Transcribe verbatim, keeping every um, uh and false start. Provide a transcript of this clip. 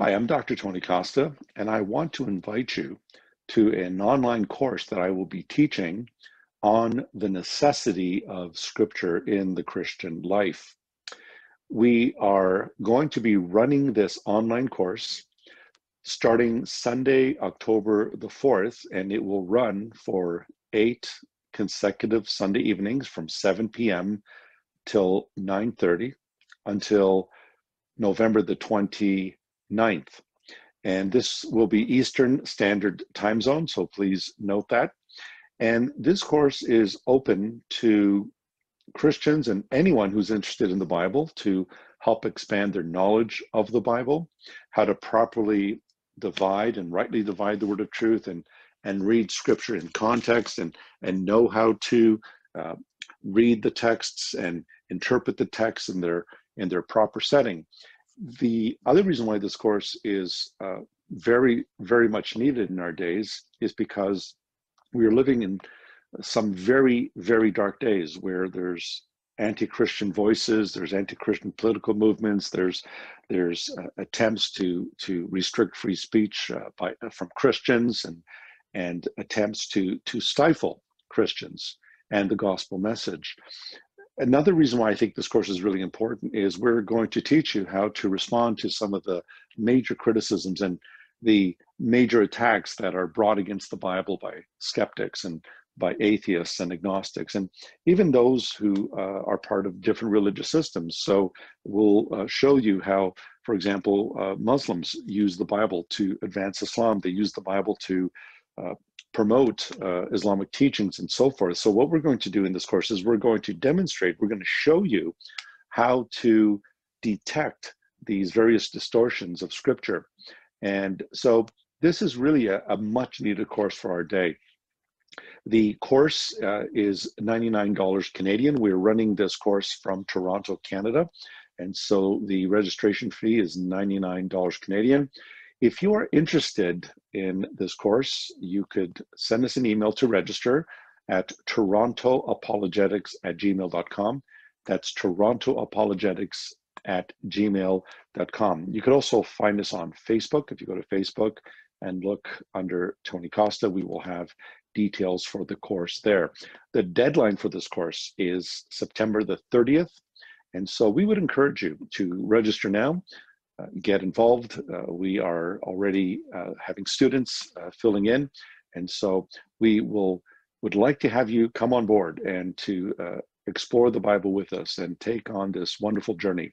Hi, I'm Doctor Tony Costa, and I want to invite you to an online course that I will be teaching on the necessity of Scripture in the Christian life. We are going to be running this online course starting Sunday, October the fourth, and it will run for eight consecutive Sunday evenings from seven p m till nine thirty until November the twenty-ninth. And this will be Eastern Standard Time Zone, so please note that. And this course is open to Christians and anyone who's interested in the Bible to help expand their knowledge of the Bible, how to properly divide and rightly divide the word of truth, and and read Scripture in context, and and know how to uh, read the texts and interpret the texts in their in their proper setting. The other reason why this course is uh, very, very much needed in our days is because we are living in some very, very dark days where there's anti-Christian voices, there's anti-Christian political movements, there's there's uh, attempts to to restrict free speech uh, by uh, from Christians, and and attempts to to stifle Christians and the gospel message. Another reason why I think this course is really important is we're going to teach you how to respond to some of the major criticisms and the major attacks that are brought against the Bible by skeptics and by atheists and agnostics, and even those who uh, are part of different religious systems. So we'll uh, show you how, for example, uh, Muslims use the Bible to advance Islam. They use the Bible to uh, promote uh, Islamic teachings and so forth. So what we're going to do in this course is we're going to demonstrate, we're going to show you how to detect these various distortions of Scripture. And so this is really a, a much needed course for our day. The course uh, is ninety-nine dollars Canadian. We're running this course from Toronto, Canada. And so the registration fee is ninety-nine dollars Canadian. If you are interested in this course, you could send us an email to register at TorontoApologetics at gmail dot com. That's TorontoApologetics at gmail dot com. You could also find us on Facebook. If you go to Facebook and look under Tony Costa, we will have details for the course there. The deadline for this course is September the thirtieth. And so we would encourage you to register now. Uh, get involved. Uh, we are already uh, having students uh, filling in, and so we will would like to have you come on board and to uh, explore the Bible with us and take on this wonderful journey.